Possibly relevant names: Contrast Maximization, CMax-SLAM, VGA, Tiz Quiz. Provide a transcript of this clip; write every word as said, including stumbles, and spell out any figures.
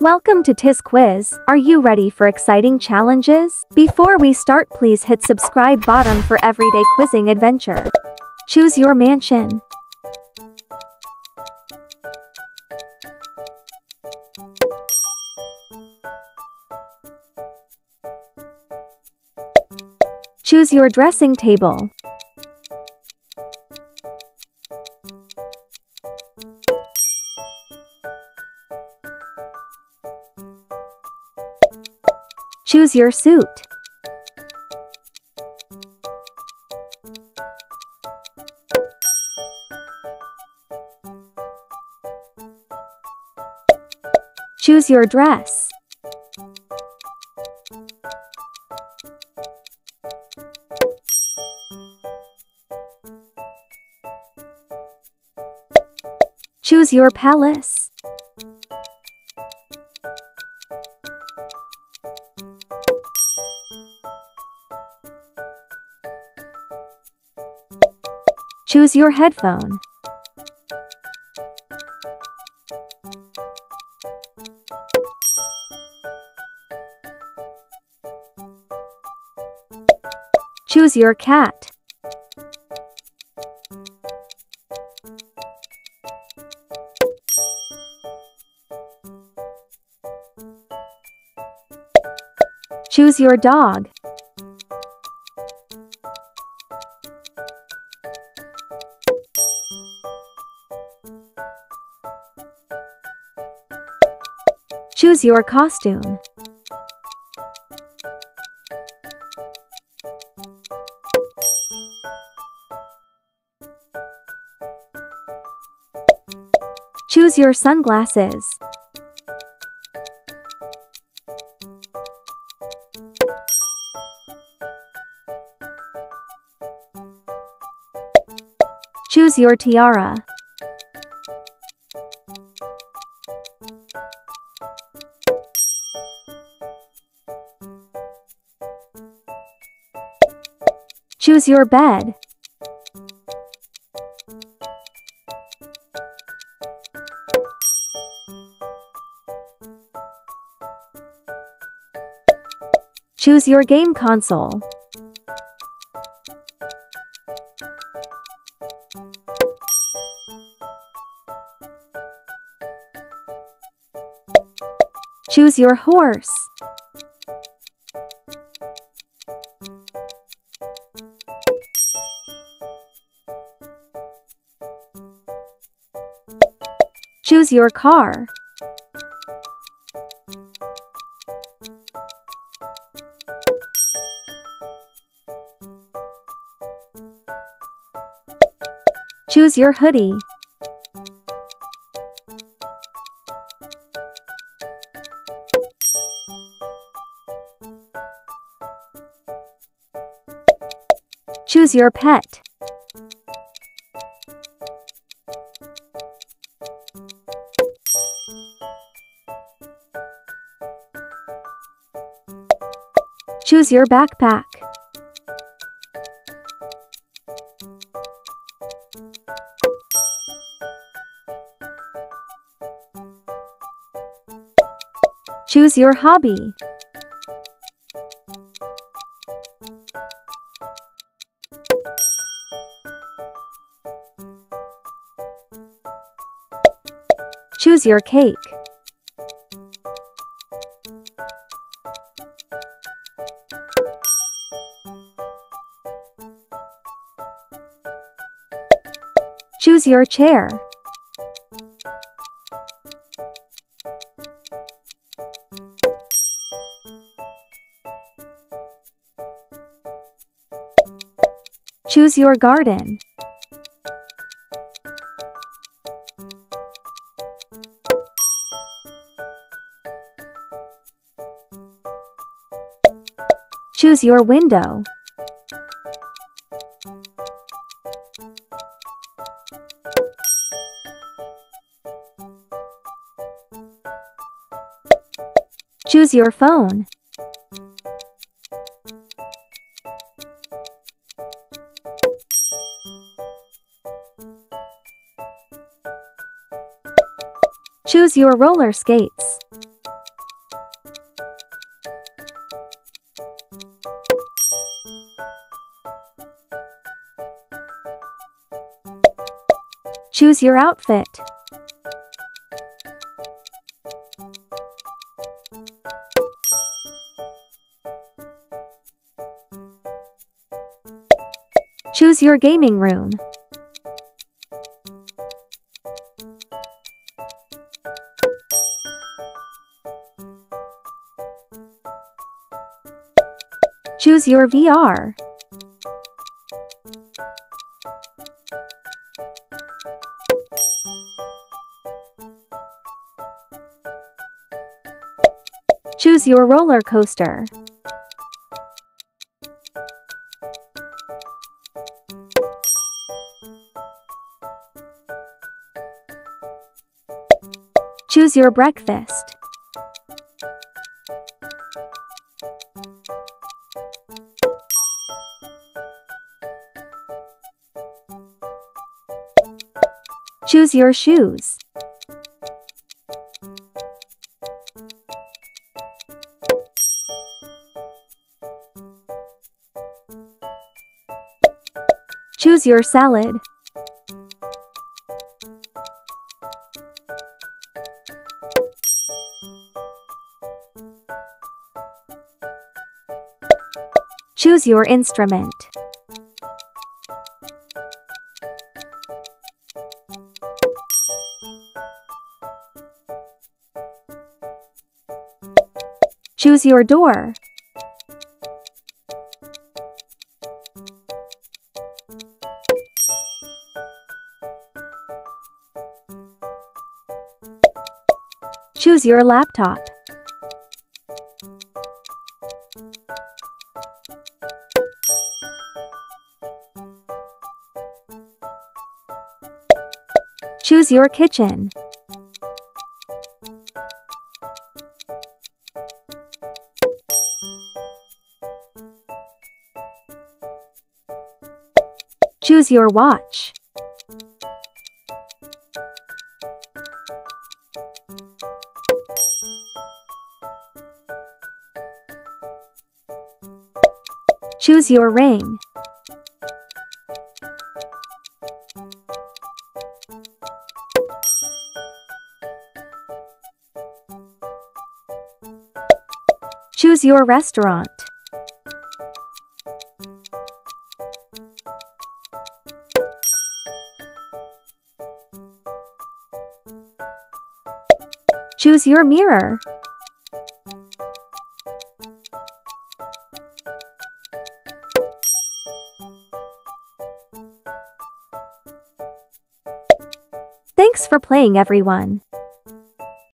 Welcome to Tiz Quiz. Are you ready for exciting challenges? Before we start, please hit subscribe button for everyday quizzing adventure. Choose your mansion. Choose your dressing table. Choose your suit. Choose your dress. Choose your palace. Choose your headphone. Choose your cat. Choose your dog. Choose your costume. Choose your sunglasses. Choose your tiara. Choose your bed. Choose your game console. Choose your horse. Choose your car. Choose your hoodie. Choose your pet. Choose your backpack. Choose your hobby. Choose your cake. Choose your chair. Choose your garden. Choose your window. Choose your phone. Choose your roller skates. Choose your outfit. Choose your gaming room. Choose your V R. Choose your roller coaster. Choose your breakfast. Choose your shoes. Choose your salad. Choose your instrument. Choose your door. Choose your laptop. Choose your kitchen. Choose your watch. Choose your ring. Choose your restaurant. Choose your mirror. Thanks for playing, everyone.